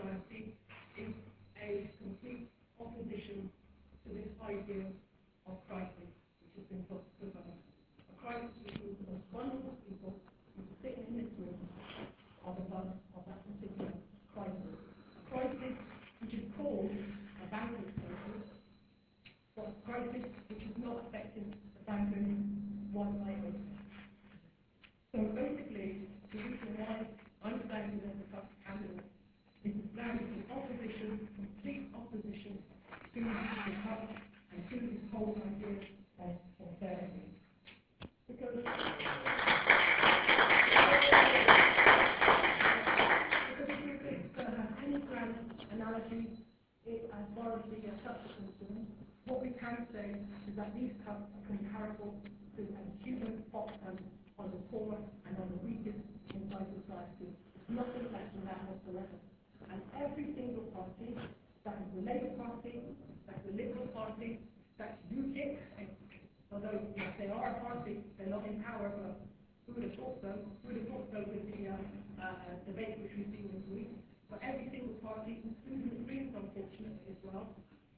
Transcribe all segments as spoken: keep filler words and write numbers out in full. society is a complete opposition to this idea of crisis which has been put to us. A crisis between the most vulnerable people who are sitting in this room are the ones of that particular crisis. A crisis which is caused by bankers' crisis, but a crisis which is not affecting the bankers one by one. So basically, the reason why I'm standing on the first panel is to stand in opposition, complete opposition to the cut and to this whole idea of austerity. Because, because if you take uh, any grand analogy it, as far as the cuts are concerned, what we can say is that these cuts are comparable to a human foxhound on the poor and on the weakest inside society. It's nothing less than that whatsoever. And every single party, that is the Labour Party, that's the Liberal Party, that's U KIP, although yes, they are a party, they're not in power, but who would have thought so? Who would have thought so with the uh, uh, debate which we've seen this week? But every single party, including the Greens unfortunately as well,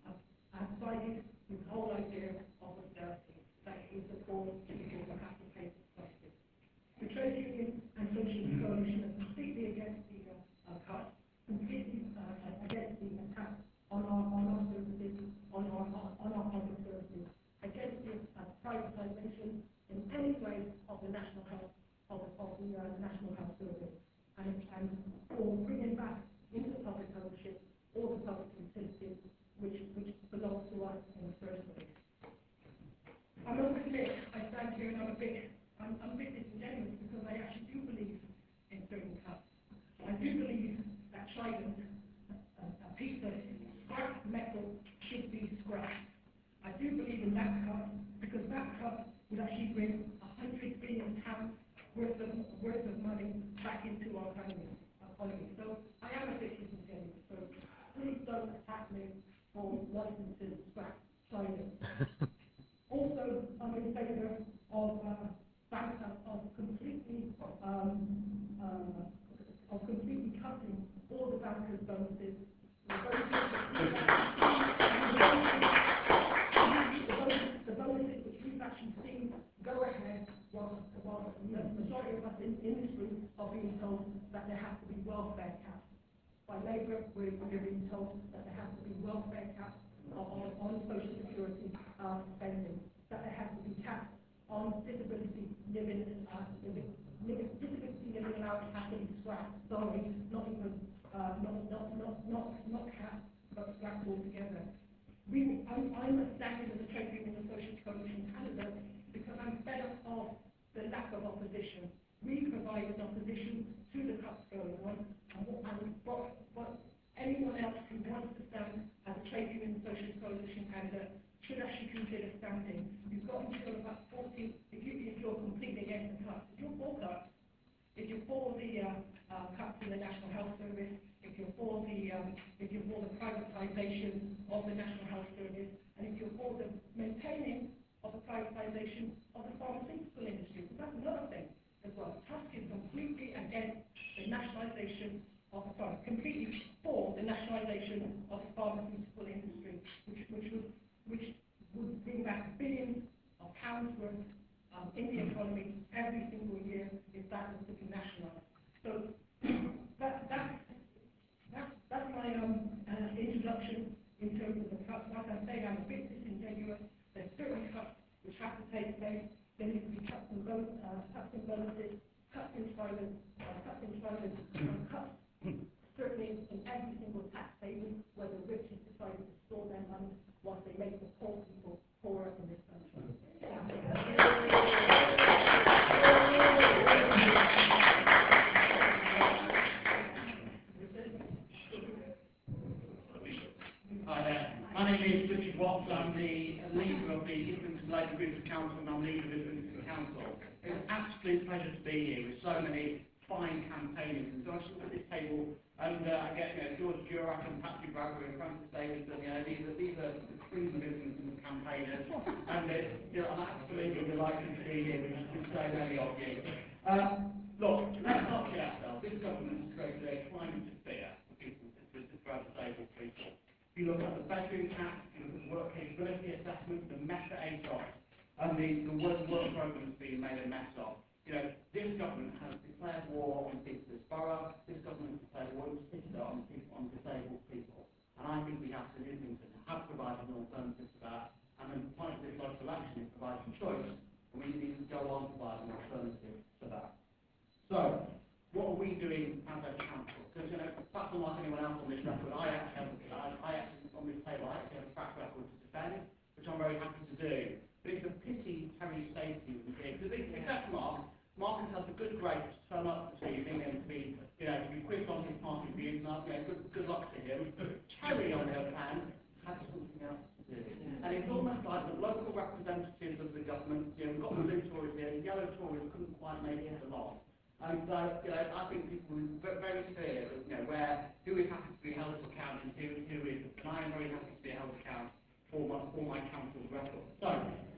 uh, has sided with the whole idea of austerity, that is the poor people that have to pay. The trade union and social coalition are completely against the uh, cut, completely uh, against the attack on our on our services, on our on our public services, against the uh, privatisation in any way of the national health of, of the uh, national health service, and and for bringing back into public ownership all the public utilities which which belong to us in the first place. I must admit, I stand here and I'm a big. I'm, I'm a bit disingenuous because I actually do believe in certain cuts. I do believe that trident, a, a piece of scrap metal, should be scrapped. I do believe in that cut because that cut would actually bring one hundred billion pounds worth of, worth of money back into our economy. So I am a bit disingenuous. So please don't attack me for wanting to scrap trident. Also, I'm in favour of. Uh, of completely um, uh, of completely cutting all the bankers' bonuses. The bonuses, the bonuses which we've actually seen go ahead whilst the majority of us in, in this room are being told that there has to be welfare caps. By Labour, we're, we're being told that there has to be welfare caps on, on social security uh, spending, that there has to be caps on disability living, uh, living, living disability living allowance has to be scrapped. Sorry, not even uh, not not not not not capped, but scrapped altogether. We, I'm, I'm standing as a trade union and social coalition in Canada because I'm fed up of the lack of opposition. We provided opposition to the cuts going on, and what and what, what anyone else who wants to stand as a trade union and social coalition in Canada should actually consider standing. You've got until about forty, if, you, if you're completely against the cuts, if you're for cuts, if you're for the uh, uh, cuts in the National Health Service, if you're for the um, if you're for the privatisation of the National Health Service, and if you're for the maintaining of the privatisation of the pharmaceutical industry, because that's another thing as well. Tusk is completely against the nationalisation of the pharma, completely for the nationalisation of the pharmaceutical industry, which which was. which would bring back billions of pounds worth um, in the economy every single year if that was to be nationalised. So that, that, that, that's my um, uh, introduction in terms of the cuts. Like I say, I'm a bit disingenuous. There's certain cuts which have to take place. There need to be cuts in both, uh, cuts in bonuses, cuts in silence, uh, cuts in silence, and cuts certainly in every single tax haven where the rich have decided to store their money whilst they make the poor people poorer in this country. Hi there. My name is Richard Watts. I'm the leader of the Islington Labour Group of Council, and I'm leader of the Islington Council. It's an absolute pleasure to be here with so many fine campaigners. And so I sit at this table and uh, I get, you know, George Durack and Patrick Bradbury and Francis Davis, and you know, these are these are the screens of Islington campaigners, and it's, you know, I'm absolutely delighted to be here with so many of you. Uh, look, let's not kid ourselves. This government has created a climate of fear for people to classroom tasks and work capability assessment, the meta A I, and the, the work, work programs being made a mess of. You know, this government has declared war on people this borough, this government has declared war in particular on, people, on disabled people. And I think we have to do things that have provided an alternative to that. And then the point of this local election is providing choice, and we need to go on to provide an alternative to that. So, what are we doing as a council? Because, you know, perhaps unlike anyone else on this record, I actually have, I, I actually, on this table, I actually have a track record to defend, which I'm very happy to do. But it's a pity Terry Stacey was here, because except Mark, Mark has had the good grace to turn up this evening and to be, you know, to be quick on his party views, and I'll, you know, good, good luck to him. Terry, on the other hand, had something else to do. And it's almost like the local representatives of the government, you know, we've got blue Tories here, yellow Tories couldn't quite make it along. And so, you know, I think people are very clear that, you know, where, who is happy to be held to account and who, who is, and I am very happy to be held to account for my, for my council's record. So,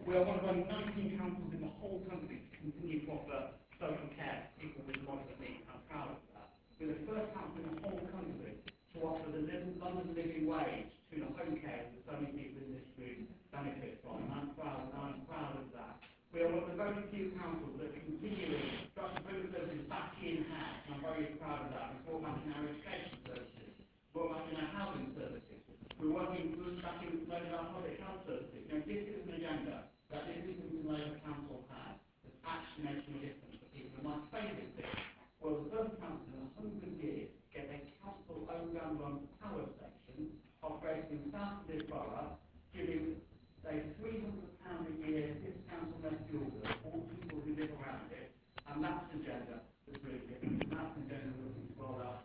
we are one of only nineteen councils in the whole country to continue to offer social care to people with disabilities. I'm proud of that. We're the first council in the whole country to offer the London Living Wage to the home care that so many people in this room benefit from, and I'm proud, and I'm proud of that. We are one of the very few councils that continually got to bring services back in-house, and I'm very proud of that. We're working on our education services, we're working on our housing services, we're working back in loads of our public health services. You know, this is an agenda that this is the local council has that's actually making a difference for people. And my favourite thing was the first council in one hundred years get a council owned and run power station operating south of this borough, giving a three hundred pounds a year discount on their fuel bill for all people who live around it, and that's an agenda that's really different. And that's an agenda that's looking to roll out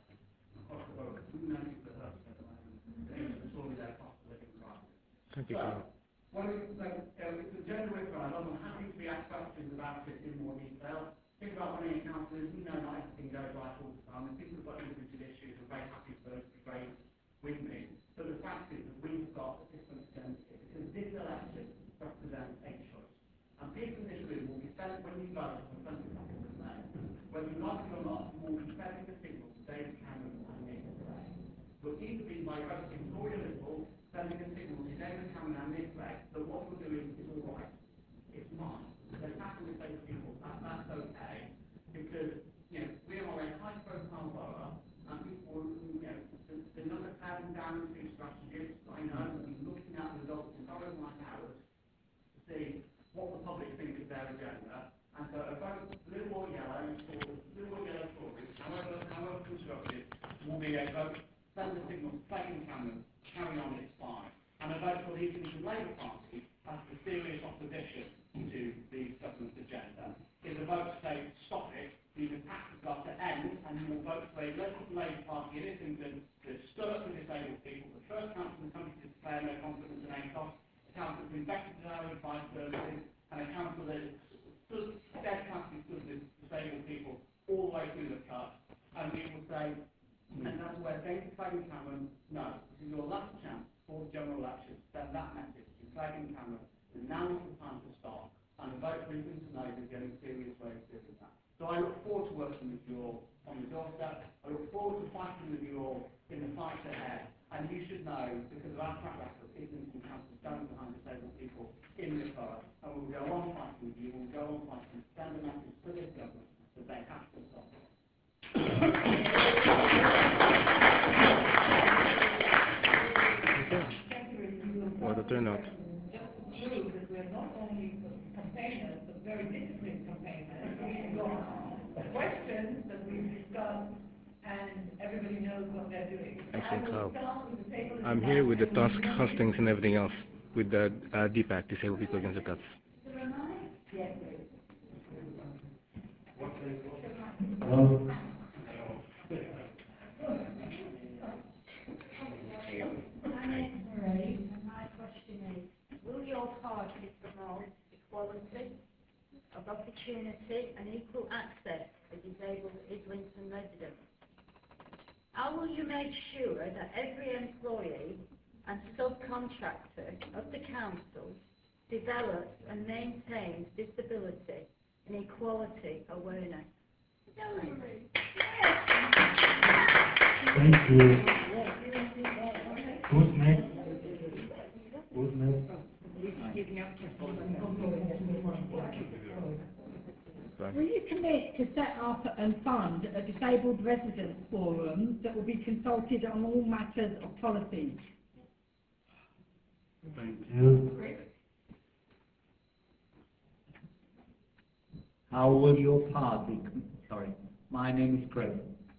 across the world, because we know people that hurt at the moment, and it's only their cost of living crisis. Thank you. So, one of the, like, uh, it's an agenda we're trying, I'm happy to be asked questions about it in more detail. Think about running a council, we know not everything goes right all the time, and people who've got individual issues are very happy for those to be raised with me. But the fact is that we've got a different agenda. This election represents a choice. And people in this room will be fed when you vote on twenty-second of May. Whether you like it or not, you will be sending the signal to David Cameron and me today. You'll either be by voting for your liberal, sending a signal to David Cameron and Midway that what we're doing is all right. It's mine. There's nothing to say to people, that, that's okay. Because, you know, we are a high profile borough, and people, you know, the, the number of thousand down through strategists, I know, and looking at the results in hours like ours to see what the public think is their agenda. And so a vote blue or yellow, or blue or yellow Tories, however, however constructed, will be a vote, send the signal to David Cameron, carry on this fine. And a vote for the Islington Labour Party as the serious opposition to the government's agenda is a vote to say, stop it. These attacks have got to end, and you will vote for a local Labour Party in Islington that stood up for disabled people, the first council in the country to declare no confidence in A C O S, a council that's invested in our advice services, and a council that stood, steadfastly stood with disabled people all the way through the cut. And we will say, and that's where David Cameron, no, this is your last chance for the general election, send that message to David Cameron, and now is the time to start, and the vote for Islington Labour is the only serious way of doing that. So I look forward to working with you all on the doorstep. I look forward to fighting with you all in the fight ahead. And you should know, because of our track record, Islington Council is standing behind disabled people in this borough. And we will go on fighting with you, we will go on fighting, send a message to this government that they have to stop it. What a turnout. Just to prove that we are not only campaigners, but very disciplined campaigners. The questions that we've discussed, and everybody knows what they're doing. I think so. I'm here with the task hustings and everything else with the uh, D PAC, Disabled People Against the Cuts. Hello. I'm Anne Marie, and my question is, will your party promote equality of opportunity and equal access for disabled Islington residents? How will you make sure that every employee and subcontractor of the council develops and maintains disability and equality awareness? Thank you. Who's next? so. Will you commit to set up and fund a disabled residents forum that will be consulted on all matters of policy? Thank you. How will your party, sorry, my name is Chris.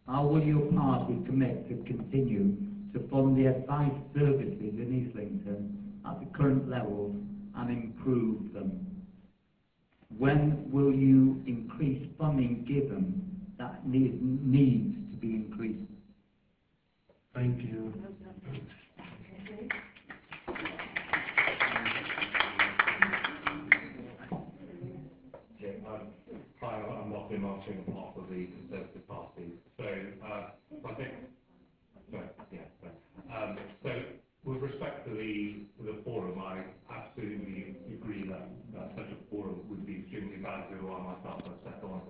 How will your party commit to continue to fund the advice services in Islington at the current levels and improve them? When will you increase funding given that need, needs to be increased? Thank you. Hi, I'm Martin Martin, I'm part of the Conservative Party. So, uh, I think, sorry, yeah, sorry. Um, so with respect to the to the forum, I absolutely agree that, that such a forum would be extremely valuable. I myself have set on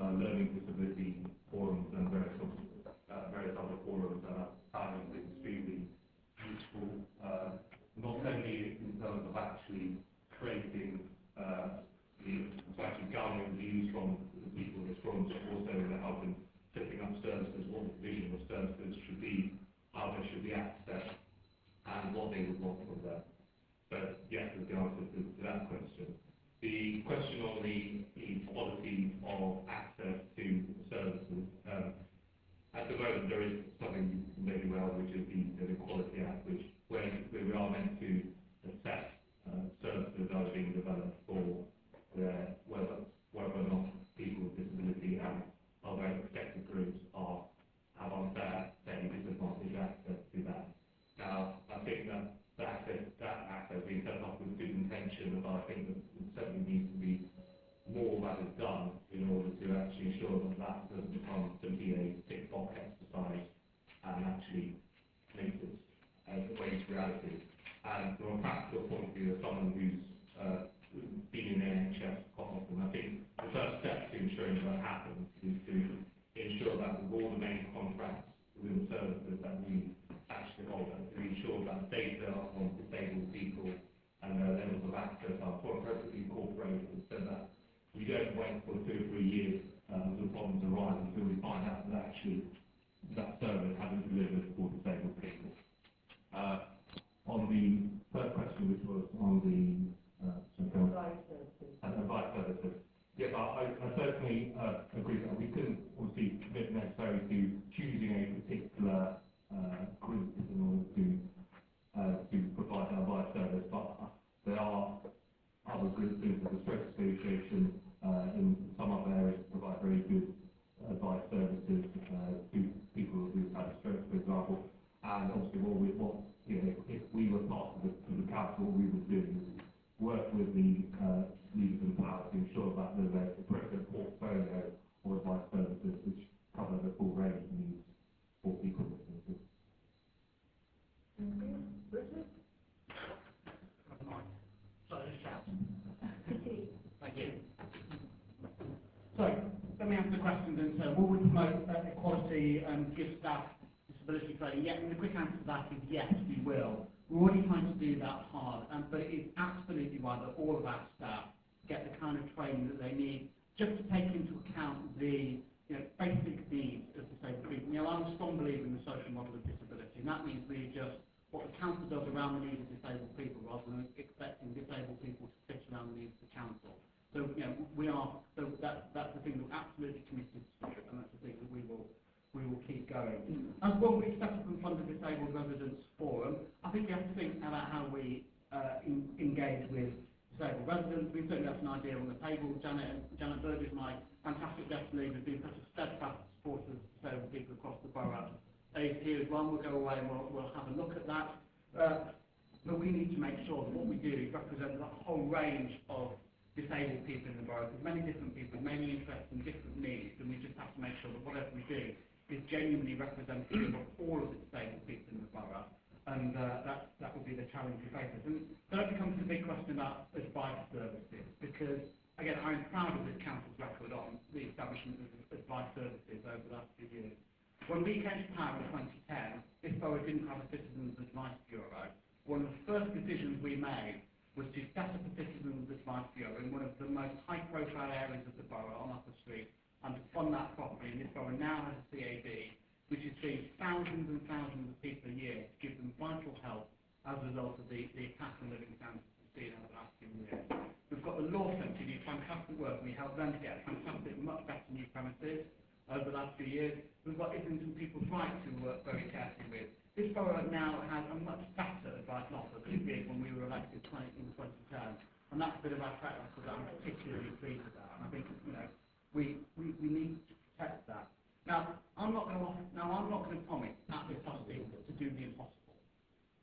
uh, learning disability forums and various uh, various other forums, and I found it extremely useful, uh, not only in terms of actually creating. Uh, The actually gathering views from the people in this room, but also in helping setting up services, what the vision of services should be, how they should be accessed, and what they would want from them. But yes, is the answer to, to that question. The question on the, the quality of access to services, um, at the moment there is something really well, which is the, the Equality Act, which where, where we are meant to assess uh, services that are being developed for. Where, whether, whether or not people with disability and other protected groups are have unfair, fairly disadvantaged access to that. Now, I think that that access, that access being set up with good intention, but I think that it certainly needs to be more that is done in order to actually ensure that that doesn't become simply a tick box exercise and actually makes it a way to reality. And from a practical point of view, as someone who's uh, being in the N H S quite often. I think the first step to ensuring that happens is to ensure that with all the main contracts within services that we actually hold, and to ensure that data on disabled people and their levels of access are appropriately incorporated so that we don't wait for two or three years um, until problems arise until we find out that actually that service hasn't delivered for disabled people. Uh, on the third question, which was on the Uh, advice services. And advice services. Yeah, I, I certainly uh, agree that we couldn't obviously commit necessarily to choosing a particular uh, group in order to uh, to provide an advice service, but there are other groups, for instance, the Stress Association uh, in some other areas provide very good advice services uh, to people who've had stroke, for example. And obviously, what we what you know, if we were part of the, the council, what we would do. Work with the uh, leaders in power to ensure that there's an appropriate portfolio or advice services which cover the full range of needs for people with disabilities. Okay. Richard? Thank you. So, let me answer the question then. So, will we promote uh, equality and give staff disability training? Yeah, and the quick answer to that is yes, we will. We're already trying to do that hard, um, but it is absolutely right that all of our staff get the kind of training that they need just to take into account the you know, basic needs of disabled people. You know, I'm a strong believer in the social model of disability, and that means we adjust what the council does around the needs of disabled people rather than expecting disabled people to fit around the needs of the council. So, you know, we are, so that, that's the thing that we're absolutely committed to, and that's the thing that we will. we will keep going. As well, we set up and fund a disabled residents forum. I think we have to think about how we uh, in, engage with disabled residents. We've certainly got an idea on the table. Janet, Janet Burgess, my fantastic guest leader, has been such a steadfast supporter of disabled people across the borough. Here's one, we'll go away and we'll, we'll have a look at that. Uh, but we need to make sure that what we do is represent the whole range of disabled people in the borough. There's many different people, many interests and different needs, and we just have to make sure that whatever we do is genuinely representative of all of the disabled people in the borough, and uh, that, that will be the challenge we face. And that becomes the big question about advice services, because, again, I'm proud of this council's record on the establishment of advice services over the last few years. When we came to power in twenty ten, this borough didn't have a Citizens Advice Bureau. One of the first decisions we made was to set up a Citizens Advice Bureau in one of the most high-profile areas of the borough on Upper Street and to fund that properly. And this borough now has a C A B, which has seen thousands and thousands of people a year to give them vital help as a result of the, the attack on living standards we've seen over the last few years. We've got the law centre who do fantastic work, and we help them to get fantastic, much better new premises over the last few years. We've got Islington People's Rights who work very carefully with. This borough now has a much better advice offer than it did when we were elected twenty, in the twenty ten, and that's a bit of our track record that I'm particularly pleased about. And I think you know we, we we need to protect that. Now I'm not going to now I'm not going to promise at this meeting to do the impossible.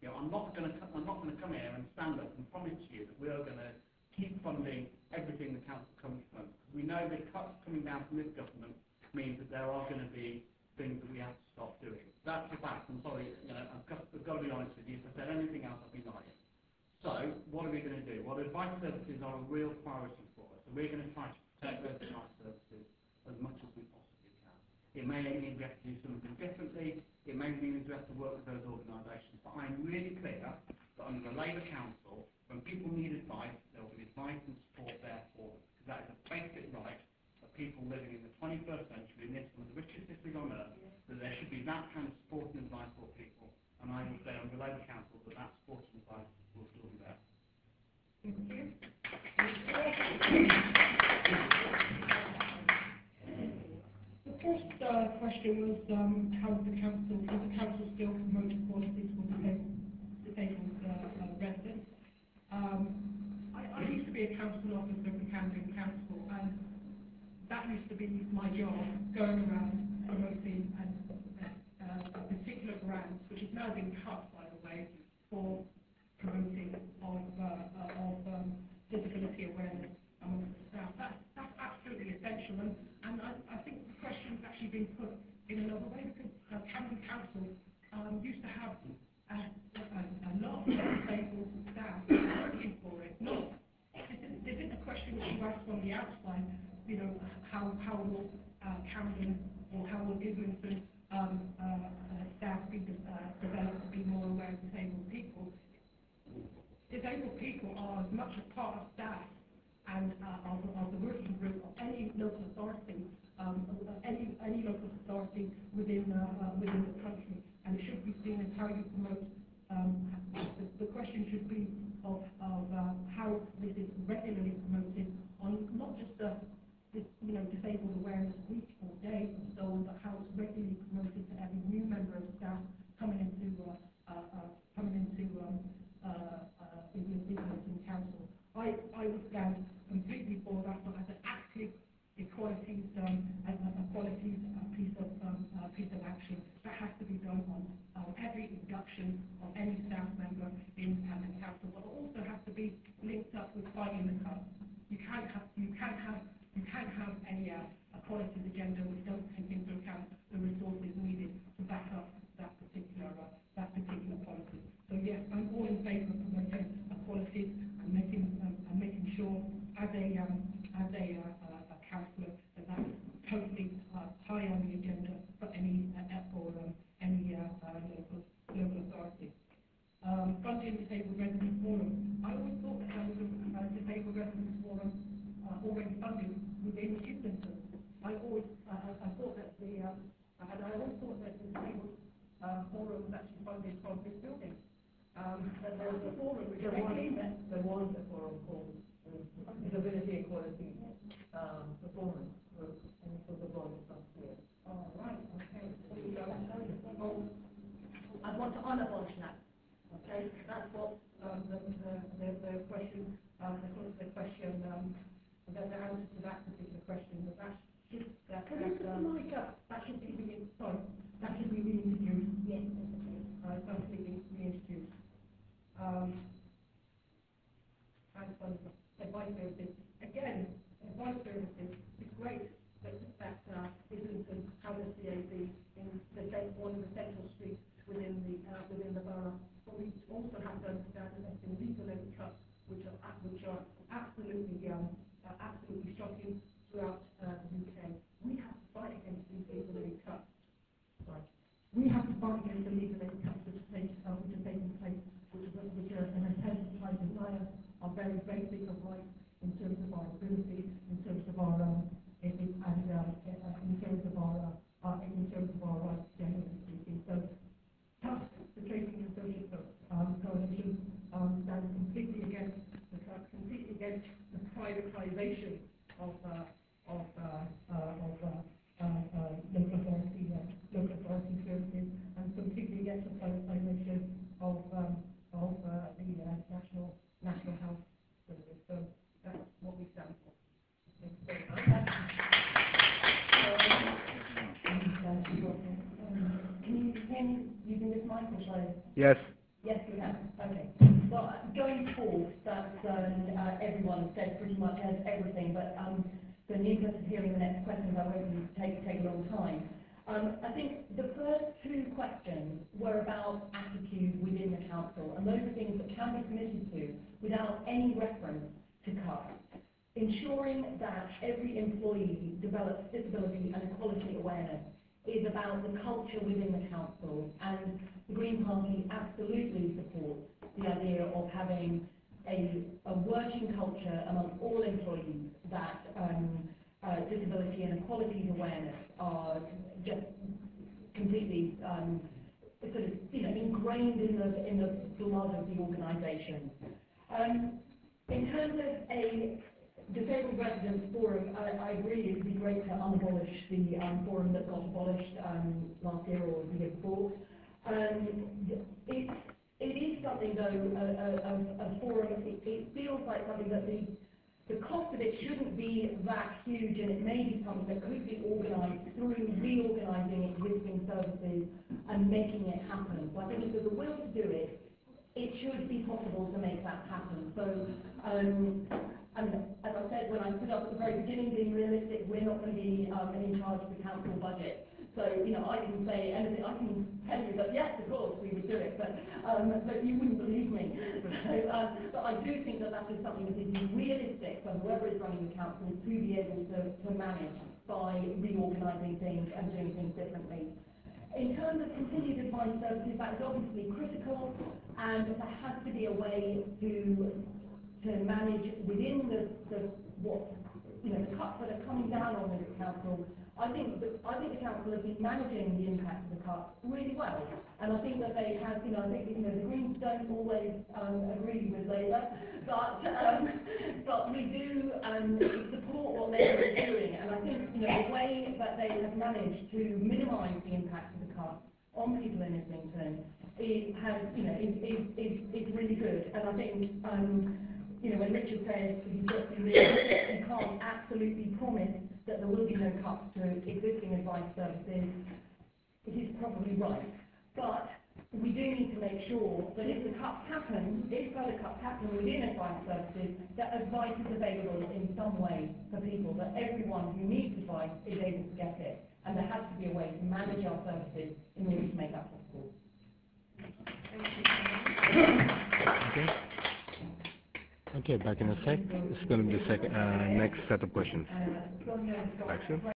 You know I'm not going to I'm not going to come here and stand up and promise you that we are going to keep funding everything the council comes from. We know the cuts coming down from this government means that there are going to be things that we have to stop doing. That's the fact. I'm sorry, you know, I've got, I've got to be honest with you. If I said anything else, I'd be lying. So, what are we going to do? Well, advice services are a real priority for us, and we're going to try to protect those advice services as much as we possibly can. It may mean we have to do something differently. It may mean we have to work with those organisations. But I'm really clear that under the Labour Council, when people need advice, there will be advice and support there for them, because that is a basic right. People living in the twenty-first century, in this one of the richest cities on earth, that there should be that kind of support and advice for people. And I would say on the Labour Council that that support and advice will still be there. Thank you. The first uh, question was um, how the council, does the council still promote equality for disabled uh, uh, residents? Um, I, I used to be a council officer for Camden Council, and that used to be my job, going around promoting and, uh, a particular grant, which has now been cut, by the way, for promoting of, uh, of um, disability awareness amongst the staff. That, that's absolutely essential, and, and I, I think the question's actually been put in another way, because uh, Camden Council um, used to have a, a, a lot of disabled staff working for it. Not, this isn't a question that you asked on the outside. You know, how, how will uh, Camden or how will Islington um, uh, uh, staff be de uh, developed to be more aware of disabled people? Disabled people are as much a part of staff and uh, of, of the working group of any local authority, um, any any local authority within uh, uh, within the country, and it should be seen as how you promote. Um, the, the question should be of of uh, how this is regularly promoted on not just the This, you know, disabled awareness week or day or so on, but how it's regularly promoted to every new member of staff coming into uh, uh, uh, coming into um, uh, uh, in the Islington Council. I I would stand completely for that, but as an active equalities um, as an equalities uh, piece of um, uh, piece of action that has to be done on um, every induction of any staff member in the council, but it also has to be linked up with fighting the cuts. You can't have you can't have You can't have a, uh, a quality agenda which doesn't take into account the resources needed to back up that particular uh, that particular policy. So yes, I'm all in favour of promoting equality and making um, and making sure as a um, as a, uh, a councillor that that's totally uh, high on the agenda for any uh, or um, any uh, uh, local local authority. Um, funding disabled residents forum. I always thought that there was a disabled residents forum already funded within Islington. I always, uh, I thought that the, um, and I always thought that the disabled uh, forum was actually funded from this building. Um, but there was a forum which there was, there was a forum called uh, Disability Equality um, Performance Group, and it was a volume last year. Oh, right, okay. I want to honour all that. Okay, that's what um, the, the, the, the question, um, the question, um, The, the answer to that particular question was that should that that, that, that, uh, that should be re sorry, that should be reintroduced. Yes, uh, it's going to be reintroduced. Um, and on advice services, again, advice services. It's great that that uh, Islington has a C A B in the one of the central streets within the uh, within the borough, but we also have to understand that there's been legal aid cuts, which are which are absolutely. Um, Uh, absolutely shocking throughout uh, the U K. We have to fight against these legal aid cuts. Sorry. We have to fight against the legal aid cuts which are taking place, which is an attempt by denial of control? Yes. Yes, we have. Okay. Well, going forward, that's um, uh, everyone said pretty much has everything, but um, so in the interest of hearing the next questions, I won't take take a long time. Um, I think the first two questions were about attitude within the council, and those are things that can be committed to without any reference to cost. Ensuring that every employee develops disability and equality awareness is about the culture within the council, and the Green Party absolutely supports the idea of having a, a working culture among all employees that um, uh, disability and equality awareness are just completely um, sort of, you know, ingrained in the, in the blood of the organisation. Um, in terms of a Disabled Residents Forum, I, I agree it would be great to unabolish the um, forum that got abolished um, last year or the year before. Um, it, it is something, though, a, a, a forum, it, it feels like something that the, the cost of it shouldn't be that huge, and it may be something that could be organised through reorganising existing services and making it happen. So I think if there's a will to do it, it should be possible to make that happen. So, um, and as I said when I put up at the very beginning, being realistic, we're not going to be um, in charge of the council budget. So, you know, I can say anything, I can tell you that yes, of course, we would do it, but, um, but you wouldn't believe me. So, um, but I do think that that is something that is realistic for whoever is running the council to be able to, to manage by reorganising things and doing things differently. In terms of continued advice services, that is obviously critical, and there has to be a way to to manage within the, the what you know the cuts that are coming down on the council. I think the, I think the council has been managing the impact of the cuts really well, and I think that they have. You know, I think you know the Greens don't always um, agree with Labour, but um, but we do um, support what they are doing, and I think you know the way that they have managed to minimise the impact of the cuts on people in Islington is has you know is is is, is really good, and I think. Um, You know, when Richard says you just be realistic, you can't absolutely promise that there will be no cuts to existing advice services. It is probably right, but we do need to make sure that if the cuts happen, if further cuts happen within advice services, that advice is available in some way for people, that everyone who needs advice is able to get it, and there has to be a way to manage our services in order to make that possible. Thank you. Okay, back in a sec. It's going to be the uh, next set of questions. Action.